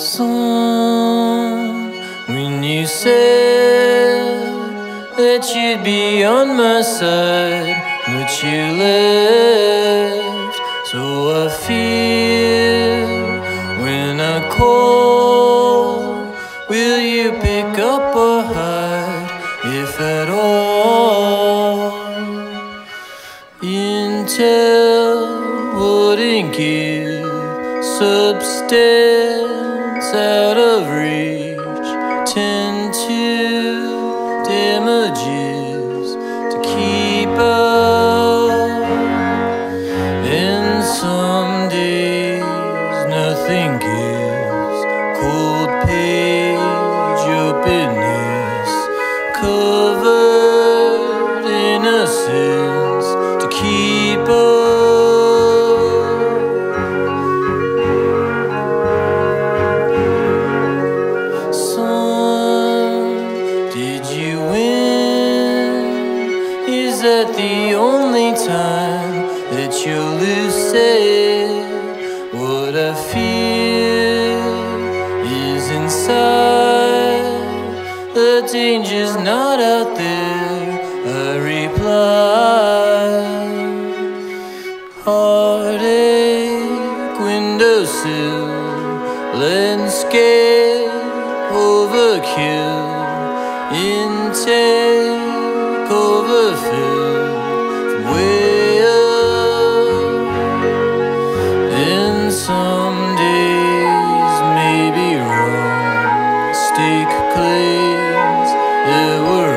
song when you said that you'd be on my side, but you left. So I fear when I call, will you pick up or hide, if at all? Intel wouldn't give substance out of reach, tend to damages to keep up. And some days nothing gives cold page openness, covered innocence to keep up. Is that the only time that you'll lucid? What I fear is inside, the danger's not out there. I reply, heartache, windowsill, landscape, overkill, intake, overfilled from way up. And some days may be wrong, stake claims that were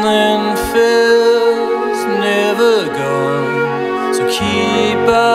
wrong, landfills never gone, so keep out.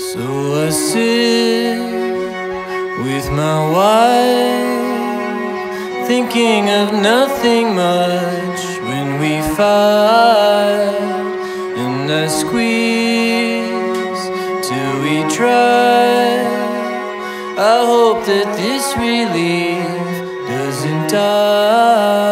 So I sit with my wife, thinking of nothing much when we fight. And I squeeze till we try. I hope that this relief doesn't die.